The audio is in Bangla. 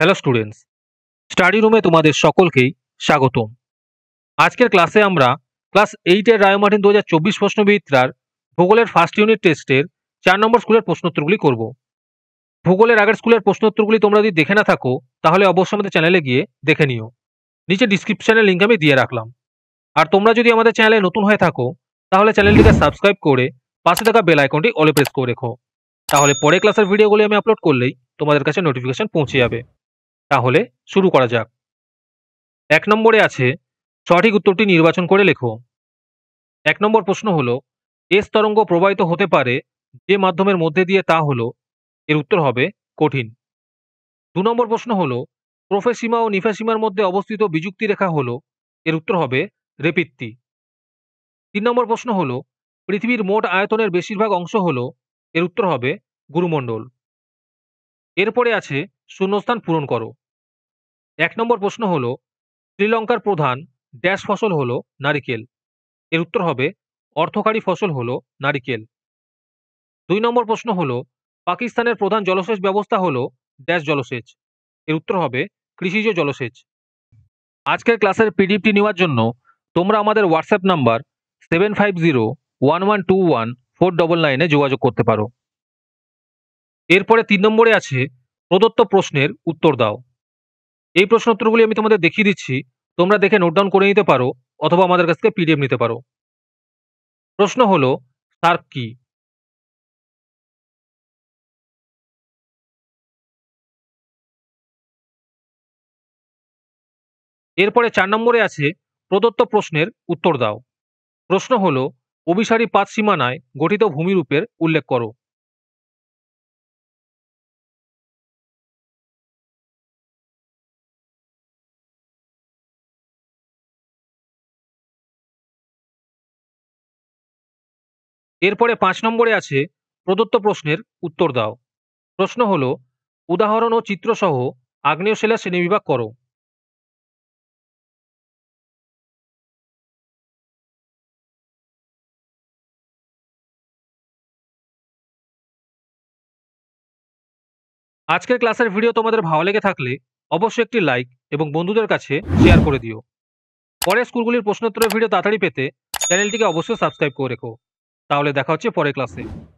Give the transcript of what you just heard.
হ্যালো স্টুডেন্টস, স্টাডি রুমে তোমাদের সকলকেই স্বাগতম। আজকের ক্লাসে আমরা ক্লাস 8-এর রায়মার্টিন 2024 প্রশ্ন বিচিত্রার ভূগোলের ফার্স্ট ইউনিট টেস্টের 4 নম্বর স্কুলের প্রশ্নোত্তরগুলি করব। ভূগোলের আগের স্কুলের প্রশ্নোত্তরগুলি তোমরা যদি দেখে না থাকো তাহলে অবশ্যই আমাদের চ্যানেলে গিয়ে দেখে নিও। নিচে ডিসক্রিপশানে লিঙ্ক আমি দিয়ে রাখলাম। আর তোমরা যদি আমাদের চ্যানেলে নতুন হয়ে থাকো তাহলে চ্যানেলটিকে সাবস্ক্রাইব করে পাশে থাকা বেল আইকনটি অলে প্রেস করে রেখো, তাহলে পরের ক্লাসের ভিডিওগুলি আমি আপলোড করলেই তোমাদের কাছে নোটিফিকেশান পৌঁছে যাবে। তাহলে শুরু করা যাক। 1 নম্বরে আছে সঠিক উত্তরটি নির্বাচন করে লেখো। 1 নম্বর প্রশ্ন হলো এস তরঙ্গ প্রবাহিত হতে পারে যে মাধ্যমের মধ্যে দিয়ে, তা হলো, এর উত্তর হবে কঠিন। 2 নম্বর প্রশ্ন হলো প্রোফেসিমা ও নিফেসিমার মধ্যে অবস্থিত বিযুক্তি রেখা হলো, এর উত্তর হবে রেপিত্তি। 3 নম্বর প্রশ্ন হলো পৃথিবীর মোট আয়তনের বেশিরভাগ অংশ হলো, এর উত্তর হবে গুরুমণ্ডল। এরপরে আছে শূন্যস্থান পূরণ করো। 1 নম্বর প্রশ্ন হলো শ্রীলঙ্কার প্রধান ড্যাশ ফসল হলো নারিকেল, এর উত্তর হবে অর্থকারী ফসল হলো নারিকেল। 2 নম্বর প্রশ্ন হলো পাকিস্তানের প্রধান জলসেচ ব্যবস্থা হলো ড্যাশ জলসেচ, এর উত্তর হবে কৃষিজ জলসেচ। আজকের ক্লাসের পিডিএফটি নেওয়ার জন্য তোমরা আমাদের হোয়াটসঅ্যাপ নাম্বার 7501121499-এ যোগাযোগ করতে পারো। এরপরে 3 নম্বরে আছে প্রদত্ত প্রশ্নের উত্তর দাও। এই প্রশ্নোত্তরগুলি আমি তোমাদের দেখিয়ে দিচ্ছি, তোমরা দেখে নোট ডাউন করে নিতে পারো অথবা আমাদের কাছ থেকে পিডিএফ নিতে পারো। প্রশ্ন হলো সার্ক কি? এরপরে 4 নম্বরে আছে প্রদত্ত প্রশ্নের উত্তর দাও। প্রশ্ন হলো অভিসারী পাত সীমানায় গঠিত ভূমিরূপের উল্লেখ করো। এরপরে 5 নম্বরে আছে প্রদত্ত প্রশ্নের উত্তর দাও। প্রশ্ন হলো উদাহরণ ও চিত্রসহ আগ্নেয় শিলা শ্রেণীবিভাগ করো। আজকের ক্লাসের ভিডিও তোমাদের ভালো লেগে থাকলে অবশ্যই একটি লাইক এবং বন্ধুদের কাছে শেয়ার করে দিও। পরের স্কুলগুলির প্রশ্নোত্তরের ভিডিও তাড়াতাড়ি পেতে চ্যানেলটিকে অবশ্যই সাবস্ক্রাইব করে রেখো। তাহলে দেখা হচ্ছে পরের ক্লাসে।